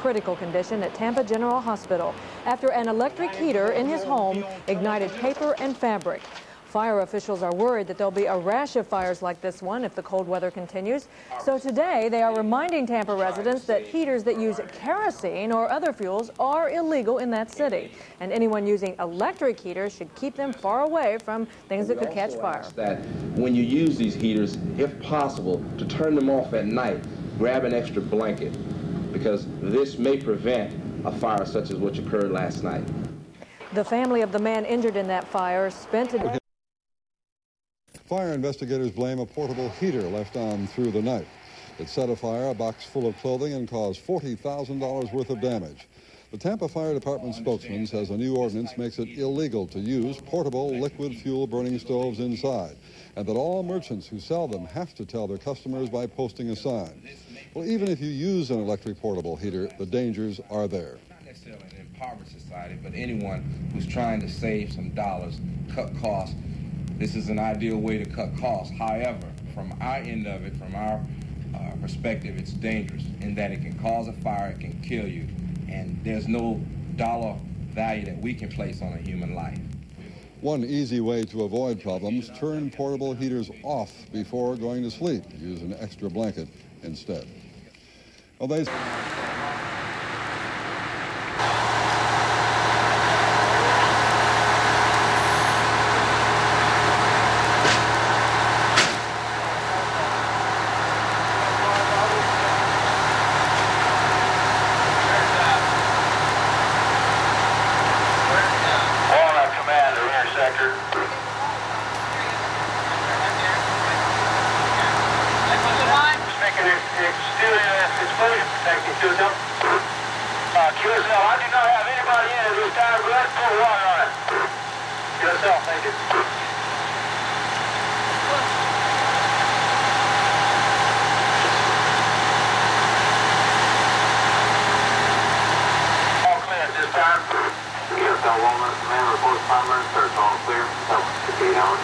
critical condition at Tampa General Hospital after an electric heater in his home ignited paper and fabric. Fire officials are worried that there'll be a rash of fires like this one if the cold weather continues. So today they are reminding Tampa residents that heaters that use kerosene or other fuels are illegal in that city. And anyone using electric heaters should keep them far away from things that could catch fire. That when you use these heaters, if possible, to turn them off at night, grab an extra blanket, because this may prevent a fire such as what occurred last night. The family of the man injured in that fire spent a day. Fire investigators blame a portable heater left on through the night. It set afire a box full of clothing and caused $40,000 worth of damage. The Tampa Fire Department spokesman says a new ordinance makes it illegal to use portable liquid fuel burning stoves inside, and that all merchants who sell them have to tell their customers by posting a sign. Well, even if you use an electric portable heater, the dangers are there. Not necessarily an impoverished society, but anyone who's trying to save some dollars, cut costs, this is an ideal way to cut costs. However, from our end of it, from our perspective, it's dangerous in that it can cause a fire, it can kill you, and there's no dollar value that we can place on a human life. One easy way to avoid problems, turn portable heaters off before going to sleep. Use an extra blanket instead. Well, QSL, I do not have anybody in at this time. Let's put water on it. QSL, thank you. All clear at this time. QSL Walnut, command reports, primary search, all clear. Proceed on.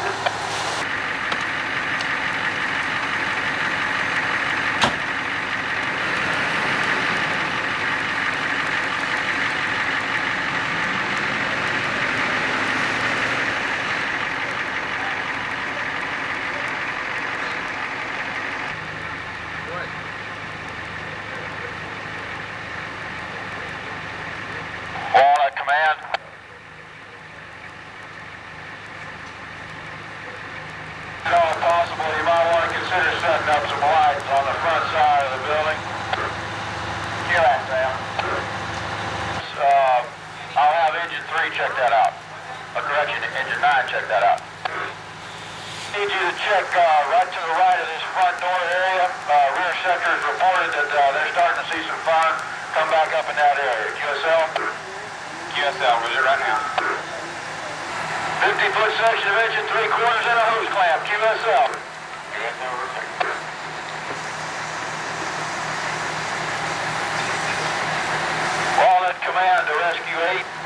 You might want to consider setting up some lights on the front side of the building. QSL. I'll have engine 3 check that out. Or correction, engine 9 check that out. Need you to check right to the right of this front door area. Rear sector has reported that they're starting to see some fire. Come back up in that area. QSL? QSL, we're right now. 50-foot section of engine 3/4 and a hose clamp. QSL. Walnut Command to Rescue 8.